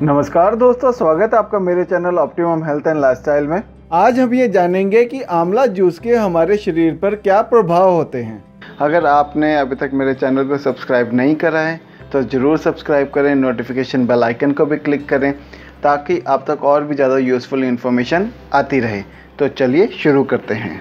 नमस्कार दोस्तों, स्वागत है आपका मेरे channel optimum health and lifestyle में। आज हम ये जानेंगे कि आंवला जूस के हमारे शरीर पर क्या प्रभाव होते हैं। अगर आपने अभी तक मेरे चैनल को सब्सक्राइब नहीं करा है तो ज़रूर सब्सक्राइब करें, नोटिफिकेशन बेल आइकन को भी क्लिक करें ताकि आप तक और भी ज़्यादा यूजफुल इन्फॉर्मेशन आती रहे। तो चलिए शुरू करते हैं।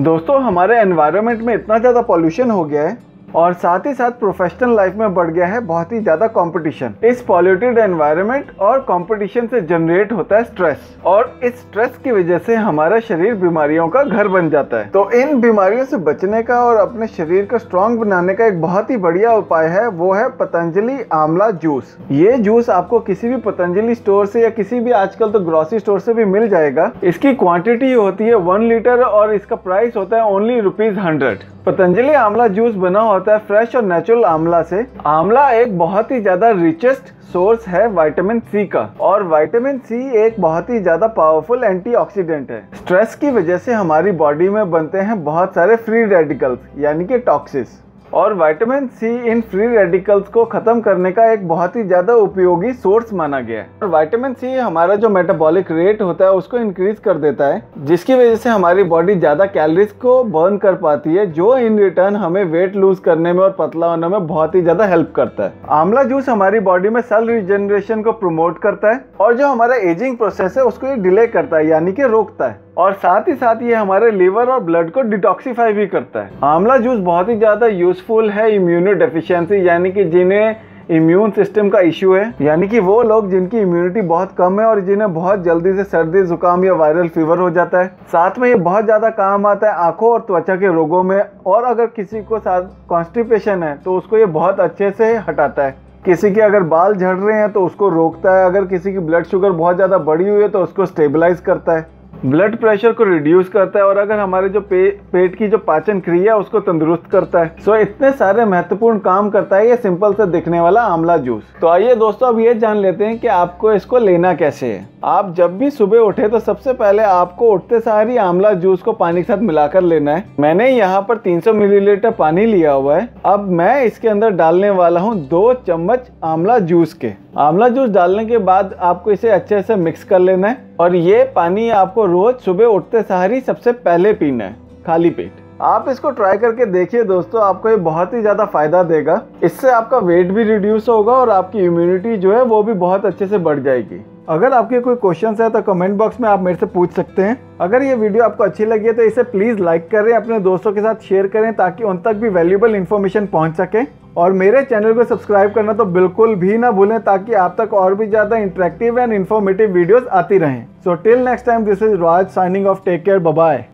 दोस्तों, हमारे एनवायरनमेंट में इतना ज़्यादा पॉल्यूशन हो गया है और साथ ही साथ प्रोफेशनल लाइफ में बढ़ गया है बहुत ही ज़्यादा कंपटीशन। इस पॉल्यूटेड एनवायरनमेंट और कंपटीशन से जनरेट होता है स्ट्रेस, और इस स्ट्रेस की वजह से हमारा शरीर बीमारियों का घर बन जाता है। तो इन बीमारियों से बचने का और अपने शरीर को स्ट्रांग बनाने का एक बहुत ही बढ़िया उपाय है, वो है पतंजलि आंवला जूस। ये जूस आपको किसी भी पतंजलि स्टोर से या किसी भी आजकल तो ग्रोसरी स्टोर से भी मिल जाएगा। इसकी क्वांटिटी होती है 1 लीटर और इसका प्राइस होता है ओनली ₹100। पतंजलि आंवला जूस बना होता है फ्रेश और नेचुरल आंवला से। आंवला एक बहुत ही ज्यादा रिचेस्ट सोर्स है विटामिन सी का, और विटामिन सी एक बहुत ही ज्यादा पावरफुल एंटीऑक्सीडेंट है। स्ट्रेस की वजह से हमारी बॉडी में बनते हैं बहुत सारे फ्री रेडिकल्स यानी कि टॉक्सिस, और विटामिन सी इन फ्री रेडिकल्स को खत्म करने का एक बहुत ही ज्यादा उपयोगी सोर्स माना गया है। और विटामिन सी हमारा जो मेटाबॉलिक रेट होता है उसको इंक्रीज कर देता है, जिसकी वजह से हमारी बॉडी ज्यादा कैलोरीज को बर्न कर पाती है, जो इन रिटर्न हमें वेट लूज करने में और पतला होने में बहुत ही ज्यादा हेल्प करता है। आंवला जूस हमारी बॉडी में सेल रिजेनरेशन को प्रमोट करता है और जो हमारा एजिंग प्रोसेस है उसको ये डिले करता है यानी कि रोकता है, और साथ ही साथ ये हमारे लीवर और ब्लड को डिटॉक्सीफाई भी करता है। आंवला जूस बहुत ही ज़्यादा यूजफुल है इम्यूनो डेफिशिएंसी यानी कि जिन्हें इम्यून सिस्टम का इश्यू है, यानी कि वो लोग जिनकी इम्यूनिटी बहुत कम है और जिन्हें बहुत जल्दी से सर्दी जुकाम या वायरल फीवर हो जाता है। साथ में ये बहुत ज़्यादा काम आता है आँखों और त्वचा के रोगों में, और अगर किसी को साथ कॉन्स्टिपेशन है तो उसको ये बहुत अच्छे से हटाता है। किसी के अगर बाल झड़ रहे हैं तो उसको रोकता है, अगर किसी की ब्लड शुगर बहुत ज़्यादा बढ़ी हुई है तो उसको स्टेबलाइज करता है, ब्लड प्रेशर को रिड्यूस करता है, और अगर हमारे जो पेट की जो पाचन क्रिया है उसको तंदुरुस्त करता है। सो इतने सारे महत्वपूर्ण काम करता है ये सिंपल से दिखने वाला आंवला जूस। तो आइए दोस्तों, अब ये जान लेते हैं कि आपको इसको लेना कैसे है। आप जब भी सुबह उठे तो सबसे पहले आपको उठते सार ही आंवला जूस को पानी के साथ मिलाकर लेना है। मैंने यहाँ पर 300 मिलीलीटर पानी लिया हुआ है। अब मैं इसके अंदर डालने वाला हूँ 2 चम्मच आंवला जूस के। आंवला जूस डालने के बाद आपको इसे अच्छे से मिक्स कर लेना है, और ये पानी आपको रोज सुबह उठते सार ही सबसे पहले पीना है खाली पेट। आप इसको ट्राई करके देखिए दोस्तों, आपको ये बहुत ही ज़्यादा फायदा देगा। इससे आपका वेट भी रिड्यूस होगा और आपकी इम्यूनिटी जो है वो भी बहुत अच्छे से बढ़ जाएगी। अगर आपके कोई क्वेश्चंस है तो कमेंट बॉक्स में आप मेरे से पूछ सकते हैं। अगर ये वीडियो आपको अच्छी लगी है तो इसे प्लीज़ लाइक करें, अपने दोस्तों के साथ शेयर करें ताकि उन तक भी वैल्यूबल इन्फॉर्मेशन पहुंच सके, और मेरे चैनल को सब्सक्राइब करना तो बिल्कुल भी ना भूलें ताकि आप तक और भी ज़्यादा इंटरेक्टिव एंड इन्फॉर्मेटिव वीडियोज़ आती रहें। So till next time, this is Raj signing off. Take care, bye.